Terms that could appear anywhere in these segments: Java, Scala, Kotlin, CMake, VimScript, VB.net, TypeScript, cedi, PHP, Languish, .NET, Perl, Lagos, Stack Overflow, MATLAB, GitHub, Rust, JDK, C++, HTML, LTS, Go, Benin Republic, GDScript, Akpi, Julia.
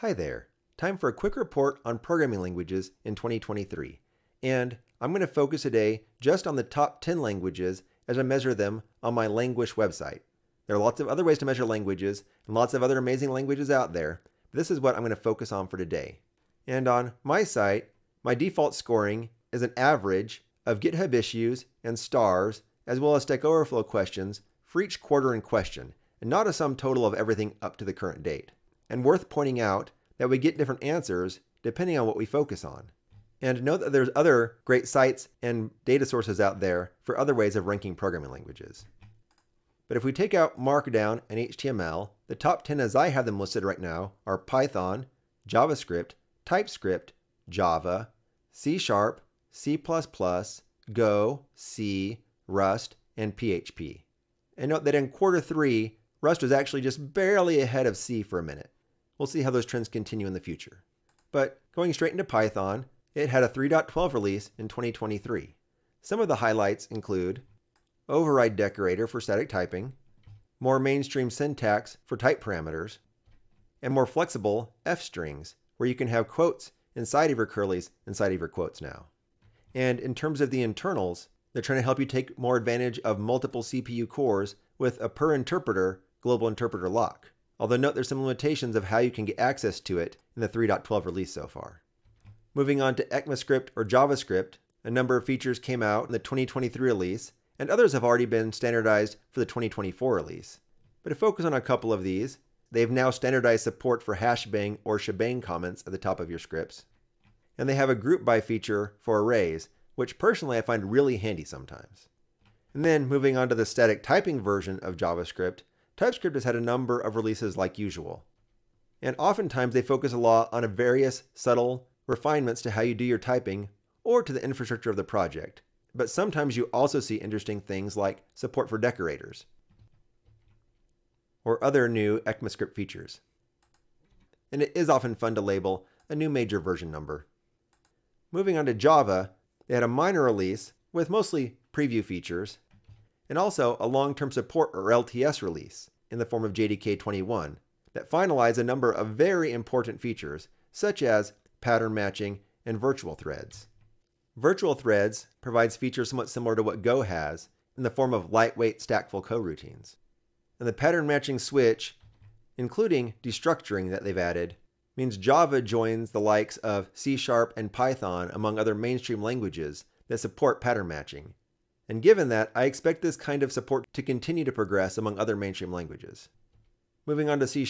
Hi there, time for a quick report on programming languages in 2023. And I'm going to focus today just on the top 10 languages as I measure them on my Languish website. There are lots of other ways to measure languages and lots of other amazing languages out there. This is what I'm going to focus on for today. And on my site, my default scoring is an average of GitHub issues and stars, as well as Stack Overflow questions for each quarter in question, and not a sum total of everything up to the current date. And worth pointing out that we get different answers depending on what we focus on. And note that there's other great sites and data sources out there for other ways of ranking programming languages. But if we take out Markdown and HTML, the top 10 as I have them listed right now are Python, JavaScript, TypeScript, Java, C#, C++, Go, C, Rust, and PHP. And note that in quarter three, Rust was actually just barely ahead of C for a minute. We'll see how those trends continue in the future. But going straight into Python, it had a 3.12 release in 2023. Some of the highlights include override decorator for static typing, more mainstream syntax for type parameters, and more flexible F strings, where you can have quotes inside of your curlies inside of your quotes now. And in terms of the internals, they're trying to help you take more advantage of multiple CPU cores with a per interpreter global interpreter lock. Although note there's some limitations of how you can get access to it in the 3.12 release so far. Moving on to ECMAScript or JavaScript, a number of features came out in the 2023 release, and others have already been standardized for the 2024 release. But to focus on a couple of these, they've now standardized support for hashbang or shebang comments at the top of your scripts. And they have a group by feature for arrays, which personally I find really handy sometimes. And then moving on to the static typing version of JavaScript, TypeScript has had a number of releases like usual. And oftentimes they focus a lot on various subtle refinements to how you do your typing or to the infrastructure of the project. But sometimes you also see interesting things like support for decorators or other new ECMAScript features. And it is often fun to label a new major version number. Moving on to Java, they had a minor release with mostly preview features, and also a long-term support or LTS release in the form of JDK 21 that finalized a number of very important features, such as pattern matching and virtual threads. Virtual threads provides features somewhat similar to what Go has in the form of lightweight stackful coroutines. And the pattern matching switch, including destructuring that they've added, means Java joins the likes of C# and Python among other mainstream languages that support pattern matching. And given that, I expect this kind of support to continue to progress among other mainstream languages. Moving on to C#,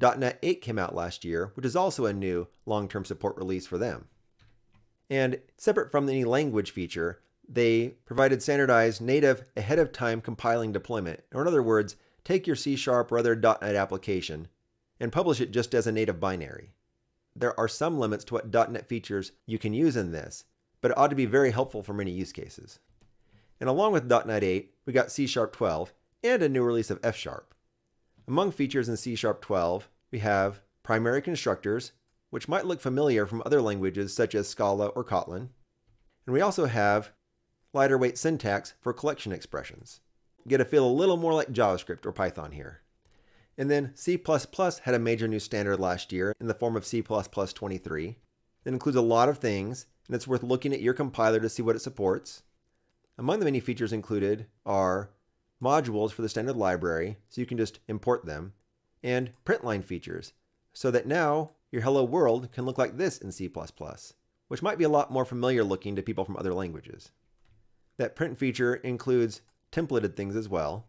.NET 8 came out last year, which is also a new long-term support release for them. And separate from any language feature, they provided standardized native ahead-of-time compiling deployment, or in other words, take your C# or other .NET application and publish it just as a native binary. There are some limits to what .NET features you can use in this, but it ought to be very helpful for many use cases. And along with .NET 8, we got C# 12 and a new release of F#. Among features in C# 12, we have primary constructors, which might look familiar from other languages such as Scala or Kotlin. And we also have lighter weight syntax for collection expressions. Get a feel a little more like JavaScript or Python here. And then C++ had a major new standard last year in the form of C++23. That includes a lot of things, and it's worth looking at your compiler to see what it supports. Among the many features included are modules for the standard library, so you can just import them, and print line features, so that now your hello world can look like this in C++, which might be a lot more familiar looking to people from other languages. That print feature includes templated things as well.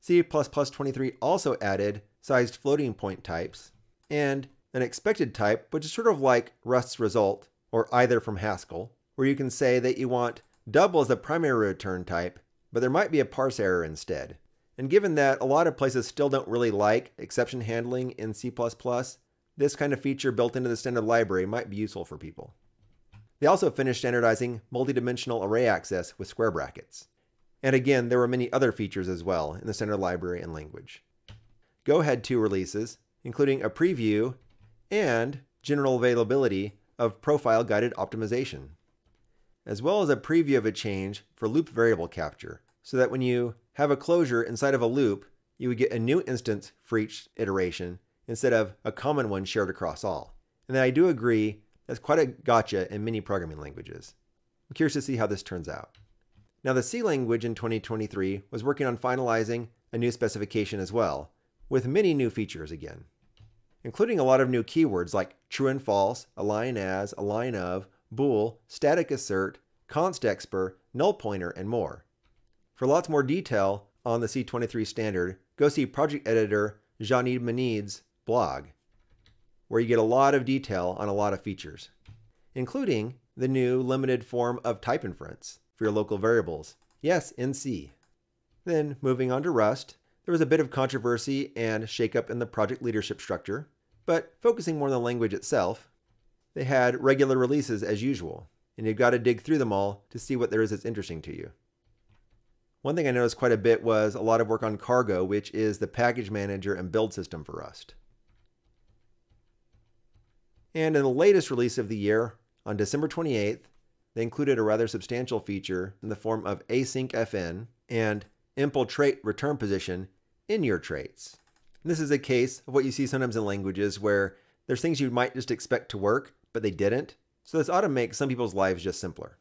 C++23 also added sized floating point types, and an expected type, which is sort of like Rust's result, or either from Haskell, where you can say that you want double as the primary return type, but there might be a parse error instead. And given that a lot of places still don't really like exception handling in C++, this kind of feature built into the standard library might be useful for people. They also finished standardizing multidimensional array access with square brackets. And again, there were many other features as well in the standard library and language. Go had two releases, including a preview and general availability of profile-guided optimization, as well as a preview of a change for loop variable capture, so that when you have a closure inside of a loop, you would get a new instance for each iteration instead of a common one shared across all. And then I do agree, that's quite a gotcha in many programming languages. I'm curious to see how this turns out. Now the C language in 2023 was working on finalizing a new specification as well, with many new features again, including a lot of new keywords like true and false, align as, align of, bool, static assert, const expr, null pointer, and more. For lots more detail on the C23 standard, go see project editor Jean-Yves Menid's blog, where you get a lot of detail on a lot of features, including the new limited form of type inference for your local variables. Yes, in C. Then moving on to Rust, there was a bit of controversy and shakeup in the project leadership structure, but focusing more on the language itself, they had regular releases as usual, and you've got to dig through them all to see what there is that's interesting to you. One thing I noticed quite a bit was a lot of work on Cargo, which is the package manager and build system for Rust. And in the latest release of the year, on December 28th, they included a rather substantial feature in the form of async fn and infiltrate return position in your traits. And this is a case of what you see sometimes in languages where there's things you might just expect to work, but they didn't. So this ought to make some people's lives just simpler.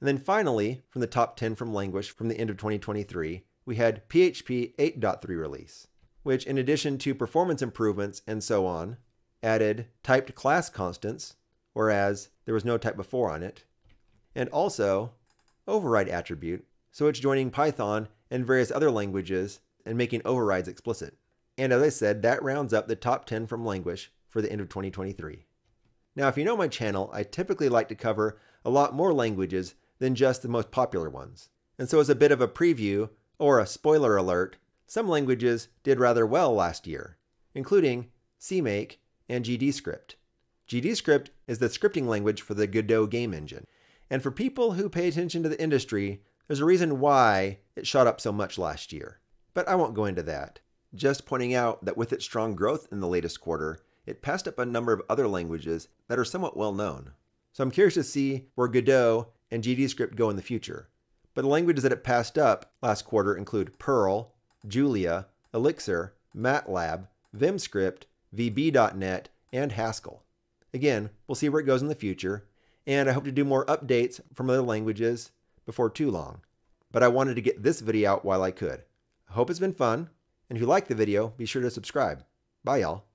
And then finally, from the top 10 from Languish from the end of 2023, we had PHP 8.3 release, which in addition to performance improvements and so on, added typed class constants, whereas there was no type before on it, and also override attribute, so it's joining Python and various other languages and making overrides explicit. And as I said, that rounds up the top 10 from Languish for the end of 2023. Now, if you know my channel, I typically like to cover a lot more languages than just the most popular ones. And so as a bit of a preview or a spoiler alert, some languages did rather well last year, including CMake and GDScript. GDScript is the scripting language for the Godot game engine. And for people who pay attention to the industry, there's a reason why it shot up so much last year. But I won't go into that. Just pointing out that with its strong growth in the latest quarter, it passed up a number of other languages that are somewhat well known. So I'm curious to see where Godot and GDScript go in the future. But the languages that it passed up last quarter include Perl, Julia, Elixir, MATLAB, VimScript, VB.net, and Haskell. Again, we'll see where it goes in the future, and I hope to do more updates from other languages before too long. But I wanted to get this video out while I could. I hope it's been fun, and if you liked the video, be sure to subscribe. Bye, y'all.